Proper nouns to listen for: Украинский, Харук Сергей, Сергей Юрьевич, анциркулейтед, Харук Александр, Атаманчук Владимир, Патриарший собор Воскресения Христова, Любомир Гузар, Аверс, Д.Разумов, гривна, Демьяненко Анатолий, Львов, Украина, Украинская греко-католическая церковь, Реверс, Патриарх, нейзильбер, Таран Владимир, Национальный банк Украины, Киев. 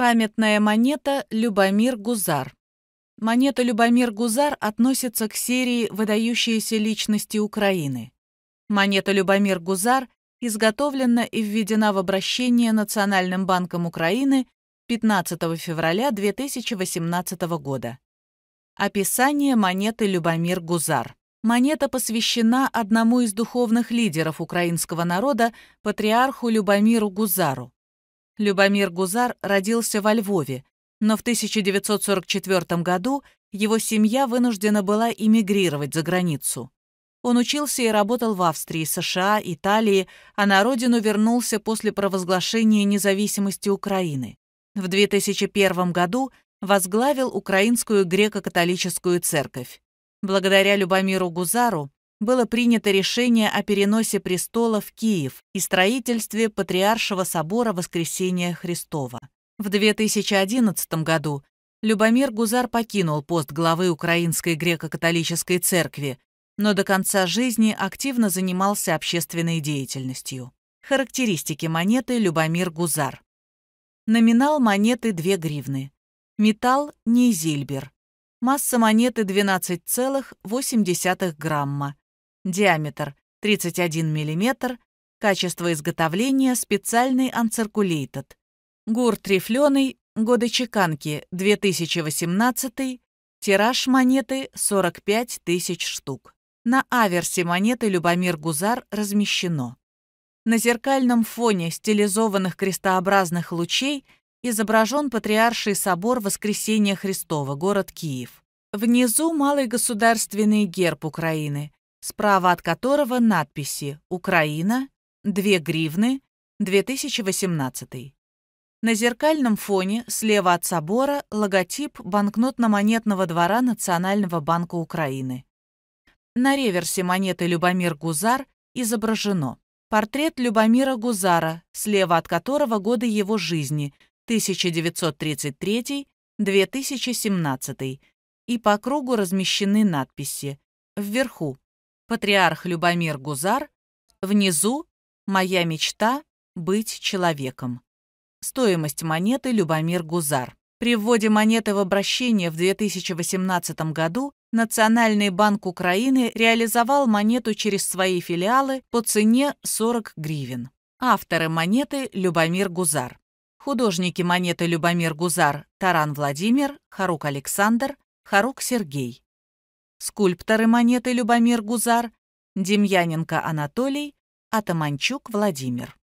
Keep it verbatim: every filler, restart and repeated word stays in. Памятная монета Любомир Гузар. Монета Любомир Гузар относится к серии «Выдающиеся личности Украины». Монета Любомир Гузар изготовлена и введена в обращение Национальным банком Украины пятнадцатого февраля две тысячи восемнадцатого года. Описание монеты Любомир Гузар. Монета посвящена одному из духовных лидеров украинского народа, патриарху Любомиру Гузару. Любомир Гузар родился во Львове, но в тысяча девятьсот сорок четвёртом году его семья вынуждена была эмигрировать за границу. Он учился и работал в Австрии, США, Италии, а на родину вернулся после провозглашения независимости Украины. В две тысячи первом году возглавил Украинскую греко-католическую церковь. Благодаря Любомиру Гузару было принято решение о переносе престола в Киев и строительстве Патриаршего собора Воскресения Христова. В две тысячи одиннадцатом году Любомир Гузар покинул пост главы Украинской греко-католической церкви, но до конца жизни активно занимался общественной деятельностью. Характеристики монеты Любомир Гузар. Номинал монеты две гривны. Металл нейзильбер. Масса монеты двенадцать целых восемь десятых грамма. Диаметр тридцать один миллиметр. Качество изготовления специальный анциркулейтед. Гур трифленый, годы чеканки две тысячи восемнадцатый, тираж монеты сорок пять тысяч штук. На аверсе монеты Любомир Гузар размещено. На зеркальном фоне стилизованных крестообразных лучей изображен Патриарший собор Воскресения Христова, город Киев. Внизу малый государственный герб Украины, справа от которого надписи «Украина», «две гривны», две тысячи восемнадцатый. На зеркальном фоне слева от собора логотип банкнотно-монетного двора Национального банка Украины. На реверсе монеты Любомир Гузар изображено портрет Любомира Гузара, слева от которого годы его жизни тысяча девятьсот тридцать третий — две тысячи семнадцатый, и по кругу размещены надписи: вверху «Патриарх Любомир Гузар», внизу «Моя мечта – быть человеком». Стоимость монеты Любомир Гузар. При вводе монеты в обращение в две тысячи восемнадцатом году Национальный банк Украины реализовал монету через свои филиалы по цене сорок гривен. Авторы монеты Любомир Гузар. Художники монеты Любомир Гузар Таран Владимир, Харук Александр, Харук Сергей. Скульпторы монеты Любомир Гузар Демьяненко Анатолий, Атаманчук Владимир.